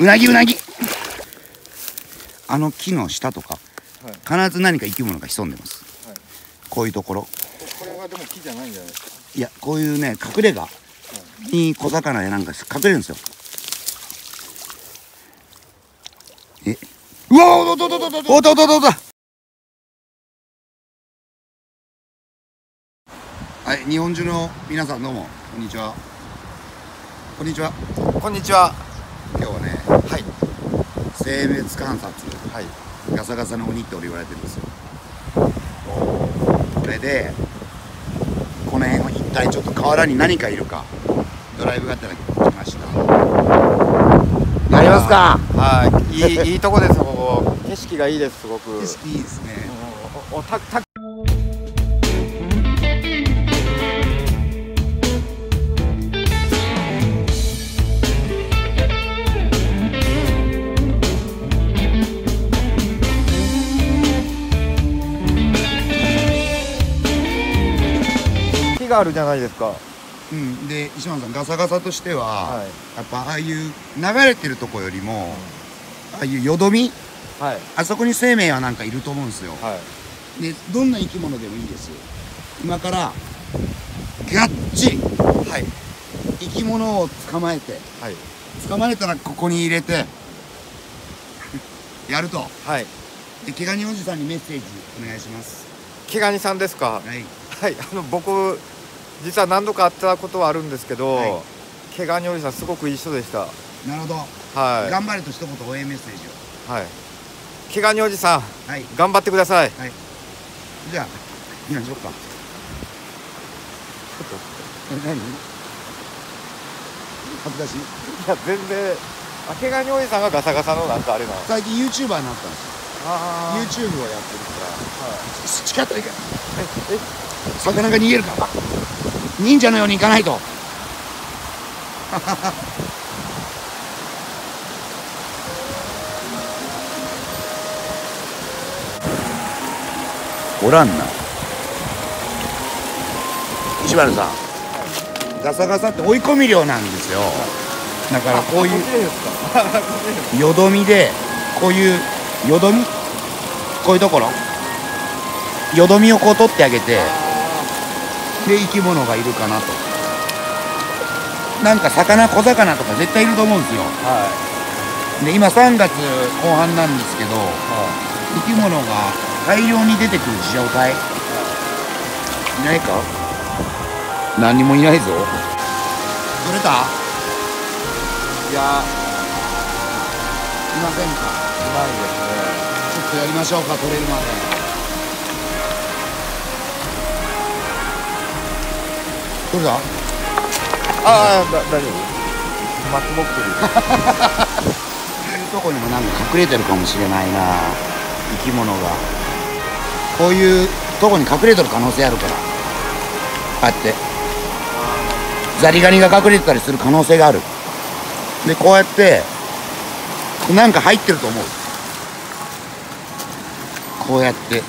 うなぎあの木の下とか、はい、必ず何か生き物が潜んでます、はい、こういうところ。これはでも木じゃないんじゃないですか。いや、こういうね隠れ家に小魚やなんか隠れるんですよ。え、うわ、おっとっとっとっとっとっとっとっと。はい、日本中の皆さんどうもこんにちは。こんにちは。こんにちは。今日はね、はい、生物観察、はい、ガサガサの鬼って俺言われてるんですよ。これでこの辺を一体ちょっと河原に何かいるかドライブがあったら来ました。やりますか。はい、いいとこですよここ。景色がいいです、すごく。景色いいですね。があるじゃないですか。うん、で石丸さんガサガサとしては、はい、やっぱああいう流れてるとこよりも、うん、ああいうよどみ、はい、あそこに生命はなんかいると思うんですよ、はい、でどんな生き物でもいいですよ。今からがっちり、はい、生き物を捕まえて、はい、捕まえたらここに入れてやると、はい、で毛ガニおじさんにメッセージお願いします。毛ガニさんですか。はい、はい、僕実は何度か会ったことはあるんですけど、はい、毛ガニおじさんすごく一緒でした。なるほど、はい、頑張れと一言応援メッセージを。はい、毛ガニおじさん、はい、頑張ってください。はい、じゃあ行きましょうか。え、何恥ずかしい。いや全然。毛ガニおじさんがガサガサのなんかあれな、最近 YouTuber になったんですよ。YouTube をやってるから近ったらいいか。魚が逃げるから忍者のように行かないと。おらんな。石丸さん、ガサガサって追い込み量なんですよ。だからこういうよどみで、こういうよどみ、こういうところよどみをこう取ってあげて、で生き物がいるかなと。なんか魚、小魚とか絶対いると思うんですよ、はい、で今3月後半なんですけど、はい、生き物が大量に出てくる状態、はい、いないか。何もいないぞ。取れた？いや、いませんか。ないですね。ちょっとやりましょうか、取れるまで。どれだ？ああ、大丈夫。マックボックル。そういうとこにもなんか隠れてるかもしれないな、生き物が。こういうとこに隠れてる可能性あるから。あって。ザリガニが隠れてたりする可能性がある。で、こうやって。なんか入ってると思う。こうやって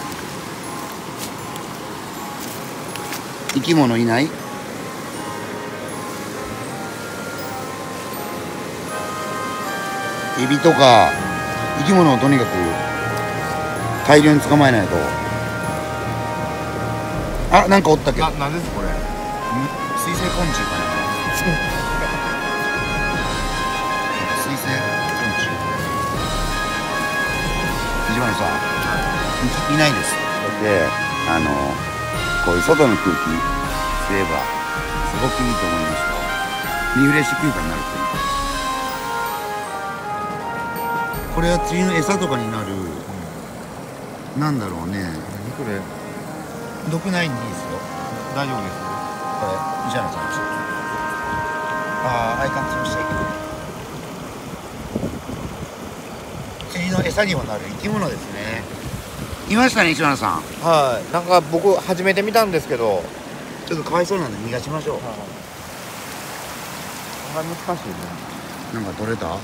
生き物いない？エビとか生き物をとにかく大量に捕まえないと。あ、なんかおったけど。あ、なんですこれ。水生昆虫かな。水生。石丸さん、いないです。で、こういう外の空気すればすごくいいと思いますよ。リフレッシュ空間になるっていう。これは釣りの餌とかになる。うん、なんだろうね。これ毒ないんでいいですよ。大丈夫です。これ石丸さん、ちょっとアイカン潰しちゃいけない。の餌にもなる生き物ですね。いましたね、石丸さん。はい、なんか僕初めて見たんですけど、ちょっとかわいそうなんで逃がしましょう。はい、あ、難しいね。なんか取れた？あ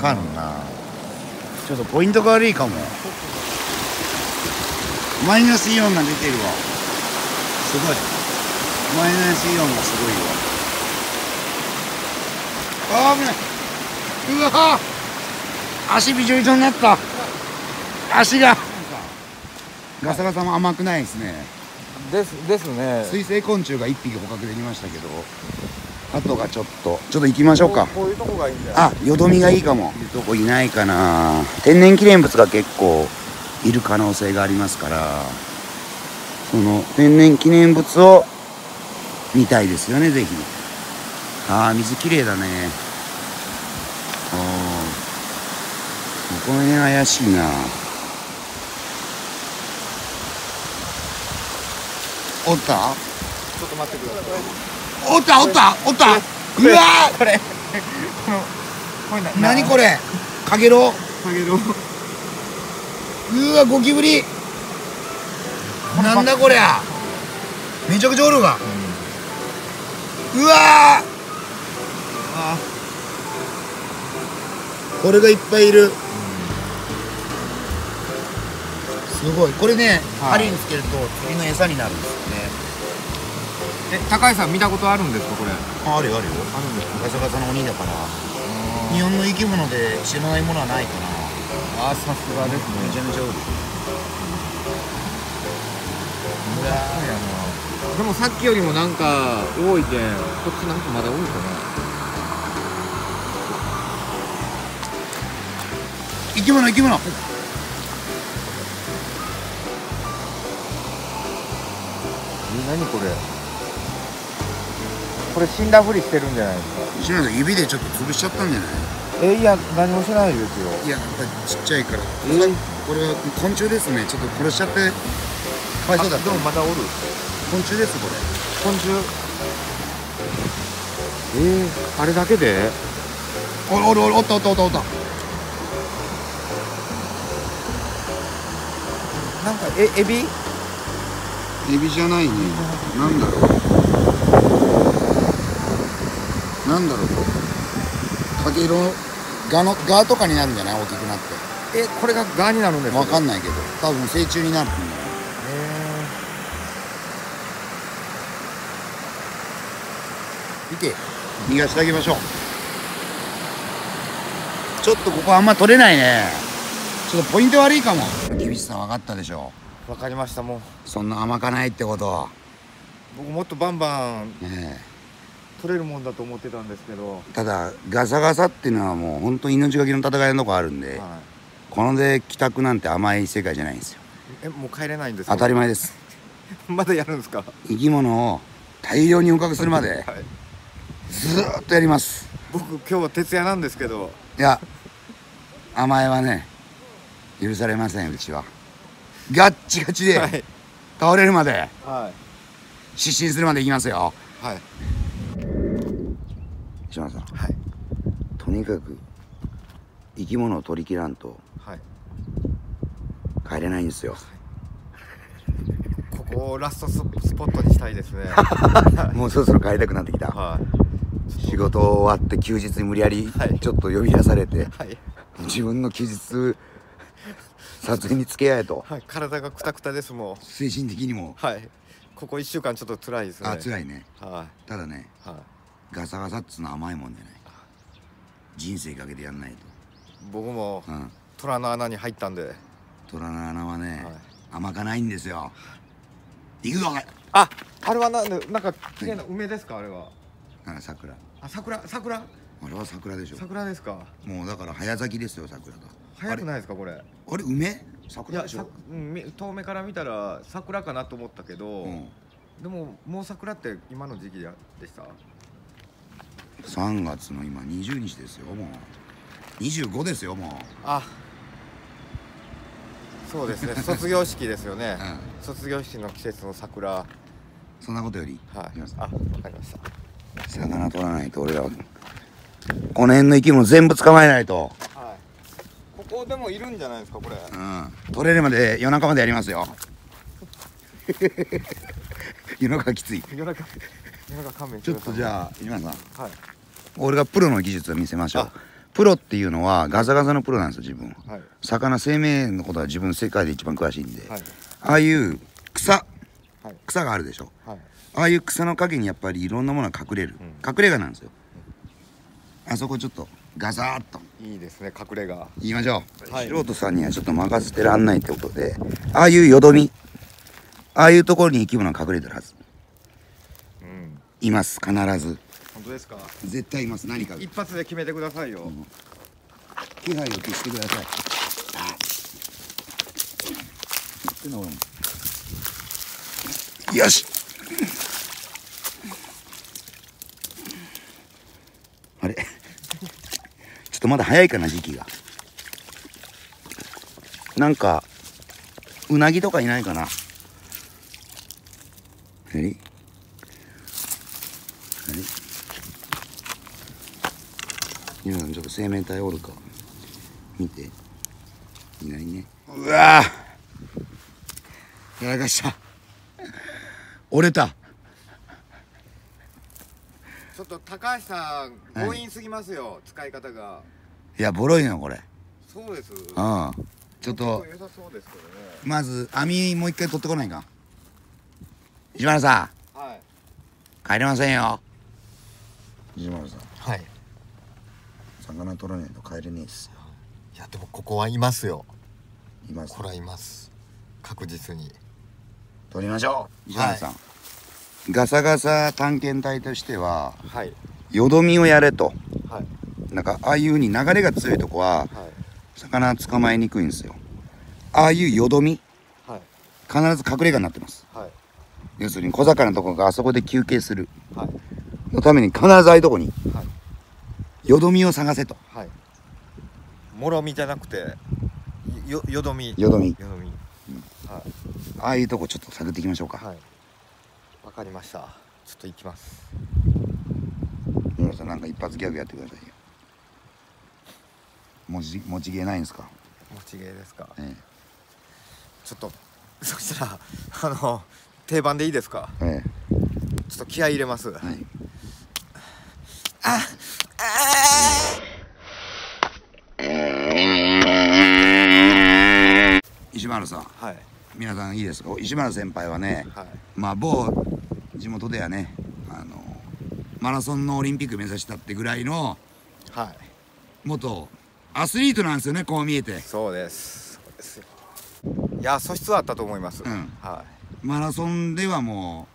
かんな。ちょっとポイントが悪いかも。マイナスイオンが出てるわ。すごい。マイナスイオンがすごいわ。危ない。うわー、足びちょびちょになった。足がガサガサも甘くないですね。ですね。水生昆虫が1匹捕獲できましたけど、あとがちょっと行きましょうか。こういうとこがいいんじゃない？あ、よどみがいいかも。いうとこいないかな。天然記念物が結構いる可能性がありますから、その天然記念物を見たいですよね、ぜひ。ああ、水きれいだね。この辺怪しいな。おった？ちょっと待ってください。おった。うわー、これ何これ？かげろう。うわ、ゴキブリ。なんだこりゃ。めちゃくちゃおるわ。うわー、これがいっぱいいる。すごい。これね、針につけると鳥の餌になるんですよね。え、高橋さん見たことあるんですか、これ？あるよ。あるんですか？ガサガサの鬼だから。日本の生き物で知らないものはないかな。あ、さすがですね。めちゃめちゃ多い。うわー。でもさっきよりもなんか多いけん、こっちなんかまだ多いかな。生き物。何これ？これ死んだふりしてるんじゃないですか？指でちょっと潰しちゃったんじゃない？いや、何もしないですよ。いや、やっぱりちっちゃいから。これは昆虫ですね。ちょっと殺しちゃって。はい、そうだ。でもまだおる。昆虫です、これ。昆虫。あれだけで？おった。なんかエビ？エビじゃないね。なんだろう。かげろう、ガとかになるんじゃない？大きくなって。これがガになるんですか？わかんないけど、多分成虫になるんだよ。見て、逃がしてあげましょう。ちょっとここあんま取れないね。ちょっとポイント悪いかも。厳しさ分かったでしょ？わかりました。もうそんな甘かないってこと。僕もっとバンバン取れるもんだと思ってたんですけど、ただガサガサっていうのはもう本当に命がけの戦いのとこあるんで、こので帰宅なんて甘い世界じゃないんですよ。もう帰れないんですか？当たり前です。まだやるんですか？生き物を大量に捕獲するまでずーっとやります。僕今日は徹夜なんですけど。いや、甘えはね、許されません。うちはガッチガチで倒れるまで、失神するまでいきますよ。島田さん、とにかく生き物を取り切らんと帰れないんですよ。ここをラストスポットにしたいですね。もうそろそろ帰りたくなってきた。仕事終わって休日に無理やりちょっと呼び出されて、自分の休日撮影に付き合えと。体がくたくたです。もう精神的にもここ1週間ちょっと辛いですね。辛いね。ただね、ガサガサっつうのは甘いもんじゃない。人生かけてやんないと。僕も虎の穴に入ったんで。虎の穴はね、甘かないんですよ。行くぞ。あれはなんか綺麗な梅ですか？あれは桜。桜。あれは桜でしょ。桜ですか？もうだから早咲きですよ、桜が。早くないですか、これ？あれ、梅？桜でしょ？遠目から見たら桜かなと思ったけど、でももう桜って今の時期でした。3月の今20日ですよ。もう25ですよ。もう。そうですね。卒業式ですよね。卒業式の季節の桜。そんなことより。わかりました。魚取らないと俺らはこの辺の生き物全部捕まえないと。ここでもいるんじゃないですか、これ？取れるまで夜中までやりますよ。夜中きつい。夜中勘弁してください。ちょっとじゃあ今さん、俺がプロの技術を見せましょう。プロっていうのはガサガサのプロなんですよ、自分。魚、生命のことは自分世界で一番詳しいんで、ああいう草があるでしょ。ああいう草の陰にやっぱりいろんなものが隠れる。隠れ家なんですよ。あそこちょっとガザーッといいですね、隠れが言いましょう、はい、素人さんにはちょっと任せてらんないってことで、ああいうよどみ、ああいうところに生き物が隠れてるはず、うん、います、必ず。本当ですか？絶対います。何か一発で決めてくださいよ、うん、気配を消してください。よし、あれちょっとまだ早いかな、時期が。なんかうなぎとかいないかな。何？皆さんちょっと生命体おるか見て。いないね。うわー、やらかした、折れた。ちょっと高橋さん強引すぎますよ、使い方が。いや、ボロいなこれ。そうです。ああ、ちょっと良さそうですけどね。まず網もう一回取ってこないか。石丸さん、はい、帰れませんよ石丸さん。はい、魚取らないと帰れねえっすよ。いやでもここはいますよ。います、これはいます、確実に。取りましょう石丸さん、はい。ガサガサ探検隊としては、はい、よどみをやれと、はい、なんかああいう風に流れが強いとこは、はい、魚捕まえにくいんですよ。ああいうよどみ、はい、必ず隠れ家になってます、はい、要するに小魚とかがあそこで休憩する、はい、のために必ずああいうとこに、はい、よどみを探せと、はい、もろみじゃなくてよどみ、よどみ、ああいうとこちょっと探っていきましょうか、はい。わかりました。ちょっと行きます。皆さんなんか一発ギャグやってくださいよ。持ち芸ないんですか？持ち芸ですか。ええ、ちょっとそしたら定番でいいですか？ええ、ちょっと気合い入れます。はい、ああ石丸さん。はい。皆さんいいですか？石丸先輩はね、はい、まあ某地元ではね、マラソンのオリンピック目指したってぐらいの、はい、元アスリートなんですよね、こう見えて。そうです。そうですよ。いや、素質はあったと思います。うん、はい。マラソンではも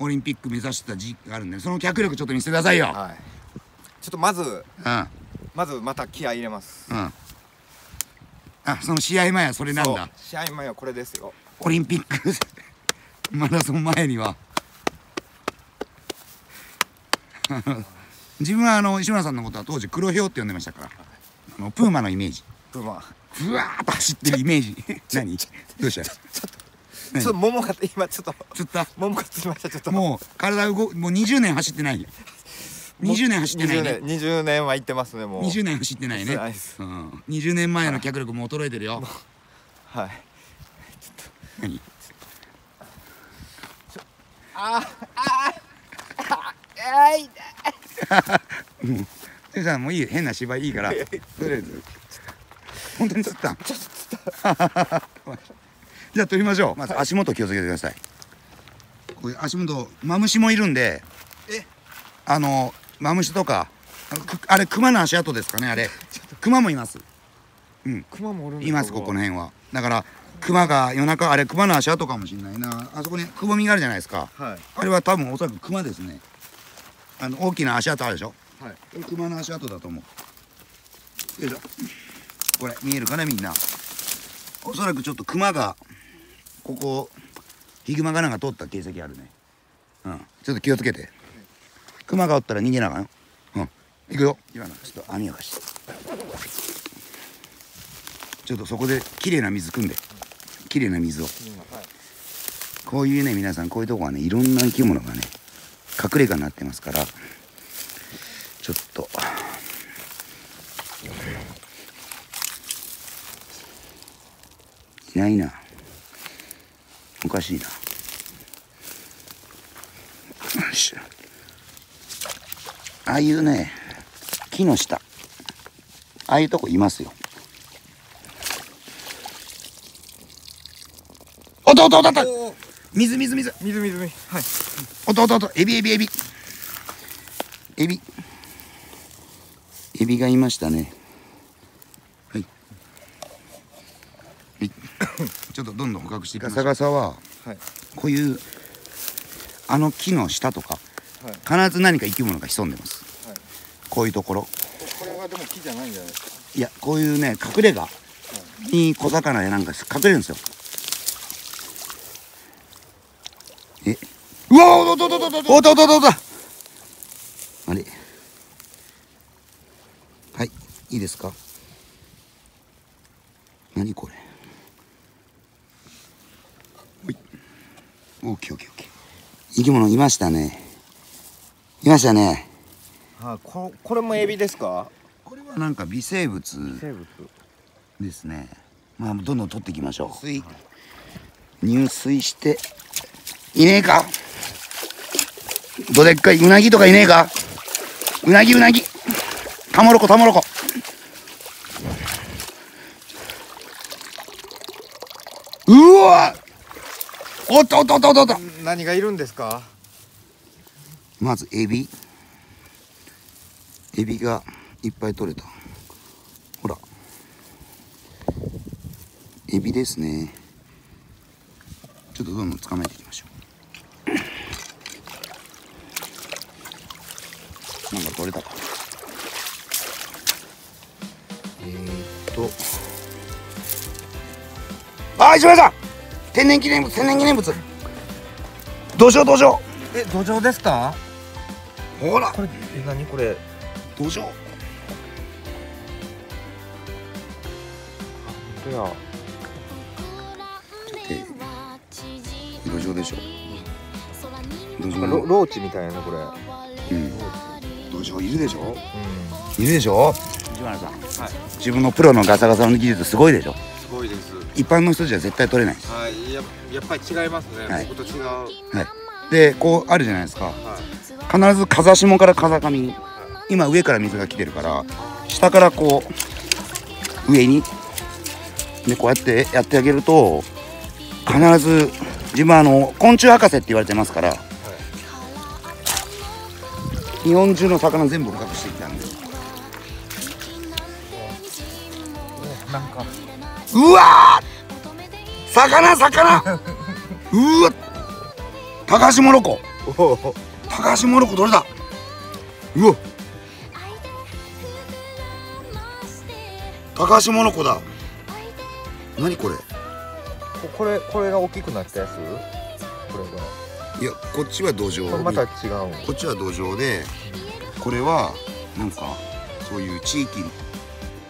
うオリンピック目指した時期があるんで、その脚力ちょっと見せてくださいよ。はい。ちょっとまず、うん、また気合い入れます。うん。あ、その試合前はそれなんだ。試合前はこれですよ。オリンピックマラソン前には自分は石村さんのことは当時黒豹って呼んでましたから、プーマのイメージ、プーマふわーっと走ってるイメージ。何どうした？ちょっと桃が今ちょっと釣った、桃が釣りました。ちょっともう体動く、もう20年走ってないよ。20年走ってないね。20年は行ってますね。もう20年走ってないね。20年前の脚力も衰えてるよ。はい、ちょっと何、あああいだもうてさん、もういい、変な芝居いいから、とりあえず本当に釣った、ちょっと釣った。じゃあ取りましょう。まず足元気をつけてください。これ足元マムシもいるんで、マムシとか、あれ熊の足跡ですかね、あれ。熊もいます。うん。熊もおるんです。います、ここの辺は。だから熊が夜中、あれ熊の足跡かもしれないな。あそこにくぼみがあるじゃないですか。はい。あれは多分おそらく熊ですね。大きな足跡あるでしょ。はい。熊の足跡だと思う。よいしょ。これ見えるかね、みんな。おそらくちょっと熊がここヒグマがなんか通った形跡あるね。うん。ちょっと気をつけて。熊がおったら逃げながらよ。うん。行くよ。今のちょっと網を貸して。ちょっとそこで綺麗な水汲んで。綺麗な水を。こういうね、皆さんこういうとこはね、いろんな生き物がね、隠れ家になってますから、ちょっと。いないな。おかしいな。よいしょ。ああいうね、木の下、ああいうとこいますよ。おっとおっとおっと、水水水水水水、はい。おっとおっとおっと、エビエビエビエビ、ビがいましたね。はい、はい、ちょっとどんどん捕獲していきましょう。ガサガサは、はい、こういうあの木の下とか、はい、必ず何か生き物が潜んでます、はい、こういうところ。これはでも木じゃないんじゃないですか。いや、こういうね、隠れ家に小魚やなんか隠れるんですよ。え、うわ、おっとっとっとっとっとっとっとっと、あれ、はい、いいですか。何これ。おい、オッケーオッケーオッケー。生き物いましたね、いましたね。あ、これもエビですか。これはなんか微生物ですね。まあどんどん取っていきましょう。入水して、いねえか。どでっかいウナギとかいねえか。ウナギウナギ、タモロコタモロコ。うわ、おっとおっとおっとおっと。何がいるんですか。まずエビ、エビがいっぱい取れた。ほら、エビですね。ちょっとどんどん捕まえていきましょう。なんか取れたか。あ、石丸さん、天然記念物、天然記念物。ドジョウ、ドジョウ。え、ドジョウですか。ほら、これ、何これ。ドジョウ。あ、本当や。ドジョウでしょ。ローチみたいな、これ。うん。ドジョウいるでしょ、うん、いるでしょ石丸さん、はい、自分のプロのガサガサの技術すごいでしょ。すごいです。一般の人じゃ絶対取れない。はい、やっぱり違いますね、はい、僕と違う。はい、でこうあるじゃないですか、はい、必ず風下から風上に、はい、今上から水が来てるから下からこう上にでこうやってやってあげると必ず。自分は昆虫博士って言われてますから、日本中の魚全部捕獲してきたんで。なんか、うわー、魚うわ、タカハシモロコ、タカハシモロコどれだ。うわ、タカハシモロコだ。何これ。これが大きくなったやつ。これが、いや、こっちは土壌。また違う。こっちは土壌で、これはなんかそういう地域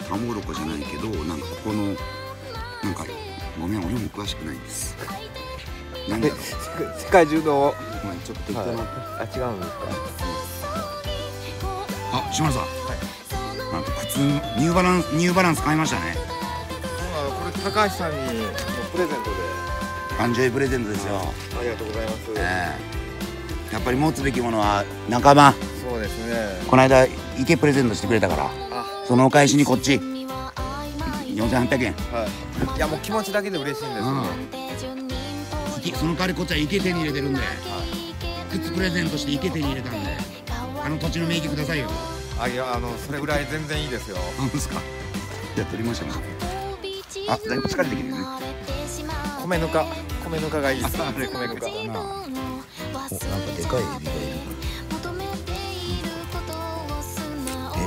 タモロコじゃないけど、なんかここのなんか、ごめん、俺も詳しくないんです。なんだろう。世界中の、まあちょっと言ったの、あ、違うんですか。あ、石丸さん。はい。なんと靴、ニューバランス買いましたね。これ高橋さんにプレゼントで。誕生日プレゼントですよ。ありがとうございます。やっぱり持つべきものは仲間。そうですね。この間池プレゼントしてくれたから、そのお返しにこっち4800円。はい。いや、もう気持ちだけで嬉しいんですけど。池、その代わりこっちは池手に入れてるんで、靴プレゼントして池手に入れたんで、あの土地の名義くださいよ。あ、いや、それぐらい全然いいですよ。なんですか。じゃあ取りましょうか。あ、だいぶ疲れてきてるね。米ぬかがいいです。米ぬか。お、なんかでかいエビがいる。え、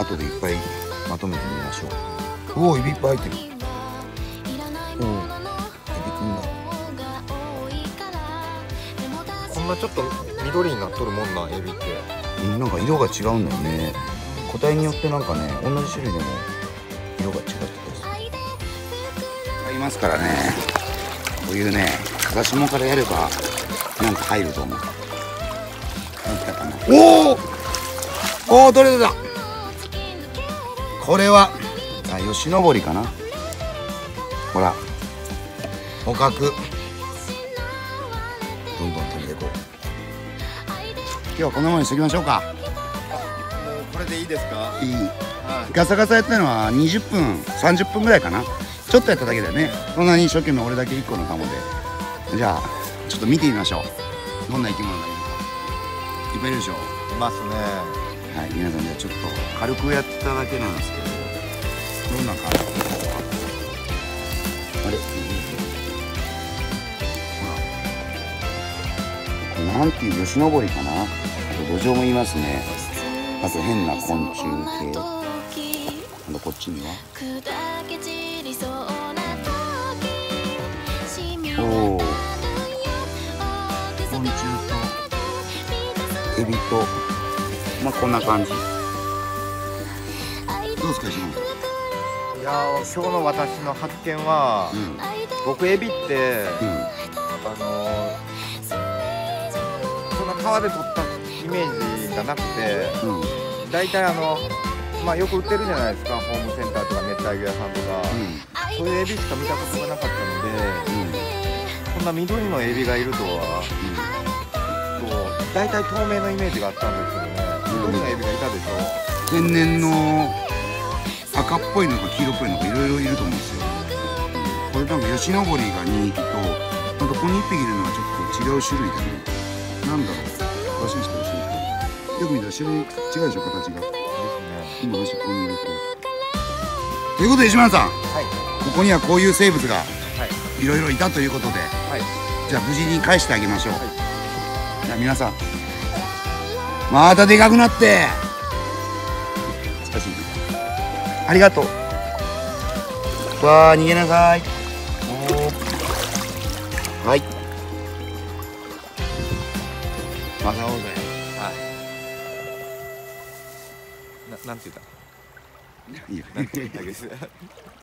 後でいっぱいまとめてみましょう。うお、エビいっぱい入ってる。うん、エビくんだ。こんなちょっと緑になっとるもんな、エビって。なんか色が違うんだよね。個体によってなんかね、同じ種類でも色が違っています。いますからね。こういうね、風下からやればなんか入ると思う。おお、おお、どれどれだ。これはあ、吉登りかな。ほら、捕獲。どんどん取り入れこう。今日はこんなものにしておきましょうか。これでいいですか？いい。はい、ガサガサやったのは20分、30分ぐらいかな。ちょっとやっただけだよね。そんなに一生懸命俺だけ1個のカモで。じゃあちょっと見てみましょう。どんな生き物がいるかいっぱいいるでしょ。いますね。はい、皆さんじゃあちょっと軽くやっただけなんですけど、どんな感じか。あれ、ほら、これなんていう虫のぼりかな。ドジョウもいますね。あと変な昆虫系。あとこっちには。おお、昆虫とエビと、まあこんな感じ。どうですか、しのぶ。いやー、今日の私の発見は、僕エビって、そんな川で取ったイメージがなくて、大体まあよく売ってるじゃないですか、ホームセンターとか熱帯魚屋さんとか、そういうエビしか見たことがなかったので。こんな緑のエビがいるとは、大体透明のイメージがあったんですけどね。緑のエビがいたでしょ。天然の赤っぽいのか黄色っぽいのかいろいろいると思うんですよ。これ多分ヨシノボリが2匹と、ほんとここに1匹いるのはちょっと違う種類だね。なんだろう、詳しい人は知る。よく見たら種類違うでしょ、形が。今端っこにいると。ということで石丸さん、ここにはこういう生物がいろいろいたということで、じゃあ無事に返してあげましょう。じゃあ皆さん、またでかくなってありがとう。わあ、逃げなさい。はい、またおうぜ。はい、なんて言った。